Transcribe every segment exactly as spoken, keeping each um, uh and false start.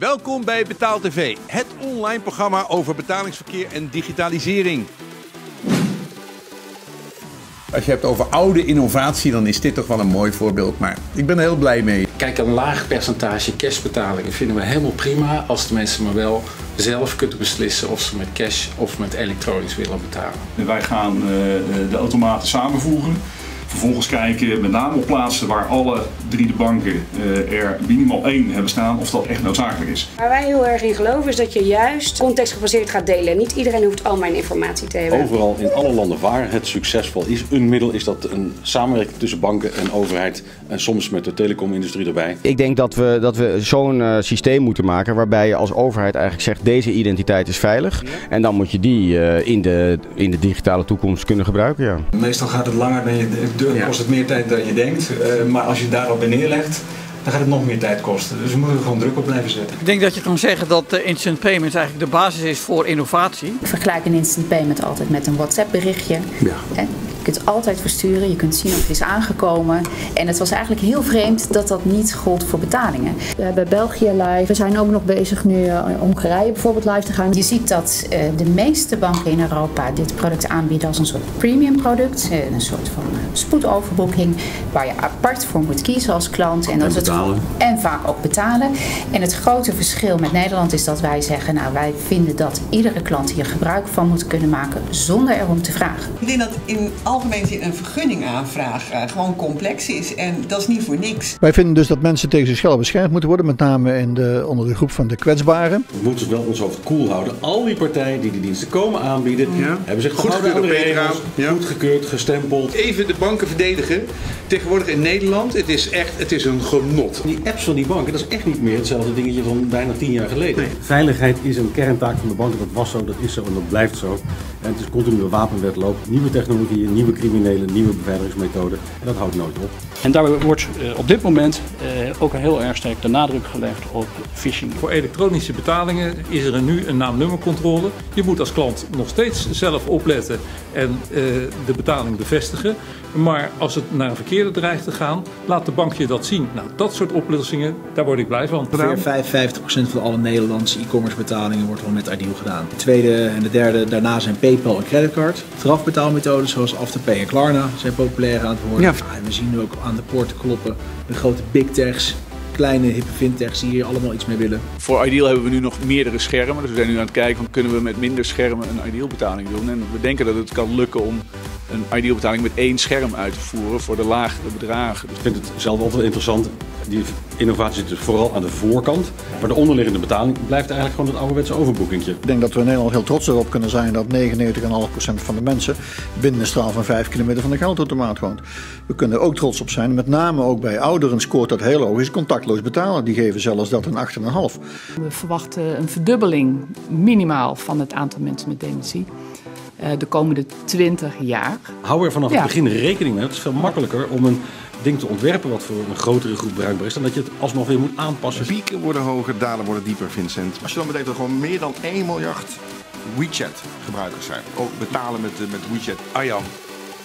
Welkom bij Betaal T V, het online programma over betalingsverkeer en digitalisering. Als je hebt over oude innovatie, dan is dit toch wel een mooi voorbeeld, maar ik ben er heel blij mee. Kijk, een laag percentage cashbetalingen vinden we helemaal prima als de mensen maar wel zelf kunnen beslissen of ze met cash of met elektronisch willen betalen. Wij gaan uh, de automaten samenvoegen. Vervolgens kijken, met name op plaatsen waar alle drie de banken uh, er minimaal één hebben staan, of dat echt noodzakelijk is. Waar wij heel erg in geloven is dat je juist contextgebaseerd gaat delen. Niet iedereen hoeft al mijn informatie te hebben. Overal in alle landen waar het succesvol is, een middel is dat een samenwerking tussen banken en overheid en soms met de telecomindustrie erbij. Ik denk dat we, dat we zo'n uh, systeem moeten maken waarbij je als overheid eigenlijk zegt deze identiteit is veilig. Ja. En dan moet je die uh, in, de, in de digitale toekomst kunnen gebruiken. Ja. Meestal gaat het langer dan je... Ja. Kost het meer tijd dan je denkt, uh, maar als je daarop bij neerlegt, dan gaat het nog meer tijd kosten. Dus we moeten er gewoon druk op blijven zetten. Ik denk dat je kan zeggen dat uh, instant payments eigenlijk de basis is voor innovatie. Ik vergelijk een instant payment altijd met een WhatsApp berichtje. Ja. En je kunt altijd versturen, je kunt zien of het is aangekomen. En het was eigenlijk heel vreemd dat dat niet gold voor betalingen. We hebben België live, we zijn ook nog bezig nu uh, in Hongarije bijvoorbeeld live te gaan. Je ziet dat uh, de meeste banken in Europa dit product aanbieden als een soort premium product. Uh, een soort van uh, spoedoverboeking waar je apart voor moet kiezen als klant. En dat is het en vaak ook betalen. En het grote verschil met Nederland is dat wij zeggen, nou wij vinden dat iedere klant hier gebruik van moet kunnen maken zonder erom te vragen. Ik denk dat in algemeen zin een vergunningaanvraag uh, gewoon complex is en dat is niet voor niks. Wij vinden dus dat mensen tegen zichzelf beschermd moeten worden, met name in de, onder de groep van de kwetsbaren. We moeten wel ons hoofd koel houden. Al die partijen die die diensten komen aanbieden, ja. hebben zich goed gehouden aan de regels, ja. goedgekeurd, gestempeld. Even de banken verdedigen. Tegenwoordig in Nederland, het is echt, het is een genot. Die apps van die banken, dat is echt niet meer hetzelfde dingetje van bijna tien jaar geleden. Nee. Veiligheid is een kerntaak van de banken, dat was zo, dat is zo en dat blijft zo. En het is continu een wapenwedloop, nieuwe technologieën, nieuwe criminelen, nieuwe beveiligingsmethoden. En dat houdt nooit op. En daarbij wordt uh, op dit moment uh, ook heel erg sterk de nadruk gelegd op phishing. Voor elektronische betalingen is er nu een naam-nummercontrole. Je moet als klant nog steeds zelf opletten en uh, de betaling bevestigen. Maar als het naar een verkeerde dreigt te gaan, laat de bank je dat zien. Nou, dat soort oplossingen, daar word ik blij van. Ongeveer vijfenvijftig procent van alle Nederlandse e-commerce betalingen wordt gewoon met iDeal gedaan. De tweede en de derde, daarna zijn PayPal en creditcard. Strafbetaalmethodes zoals Afterpay en Klarna zijn populair aan het worden. Ja. En we zien nu ook aan de poorten kloppen de grote BigTechs. Kleine hippe fintechs die hier allemaal iets mee willen. Voor iDeal hebben we nu nog meerdere schermen. Dus we zijn nu aan het kijken, van, kunnen we met minder schermen een iDeal betaling doen? En we denken dat het kan lukken om een iDeal betaling met één scherm uit te voeren voor de lagere bedragen. Ik vind het zelf altijd interessant. Die innovatie zit dus vooral aan de voorkant. Maar de onderliggende betaling blijft eigenlijk gewoon het ouderwetse overboekingje. Ik denk dat we in Nederland heel trots erop kunnen zijn dat negenennegentig komma vijf procent van de mensen binnen een straal van vijf kilometer van de geldautomaat woont. We kunnen er ook trots op zijn. Met name ook bij ouderen scoort dat heel hoog. Is contactloos betalen. Die geven zelfs dat een acht komma vijf. We verwachten een verdubbeling minimaal van het aantal mensen met dementie. De komende twintig jaar. Hou er vanaf ja. het begin rekening mee. Het is veel makkelijker om een ding te ontwerpen wat voor een grotere groep bruikbaar is, dan dat je het alsnog weer moet aanpassen. Pieken worden hoger, dalen worden dieper, Vincent. Als je dan bedenkt dat er gewoon meer dan één miljard WeChat gebruikers zijn. Ook betalen met, met WeChat. Arjan,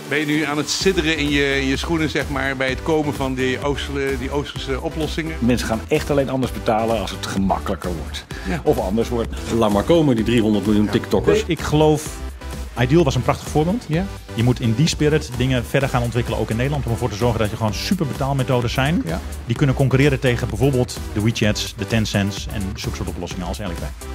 ben je nu aan het sidderen in je, in je schoenen, zeg maar, bij het komen van die Oosterse, die Oosterse oplossingen? Mensen gaan echt alleen anders betalen als het gemakkelijker wordt. Ja. Of anders wordt. Laat maar komen, die driehonderd miljoen ja. TikTokkers. Ik geloof... iDeal was een prachtig voorbeeld. Yeah. Je moet in die spirit dingen verder gaan ontwikkelen, ook in Nederland, om ervoor te zorgen dat je gewoon super betaalmethodes zijn. Yeah. Die kunnen concurreren tegen bijvoorbeeld de WeChats, de Tencents en zulke soort oplossingen als Alipay.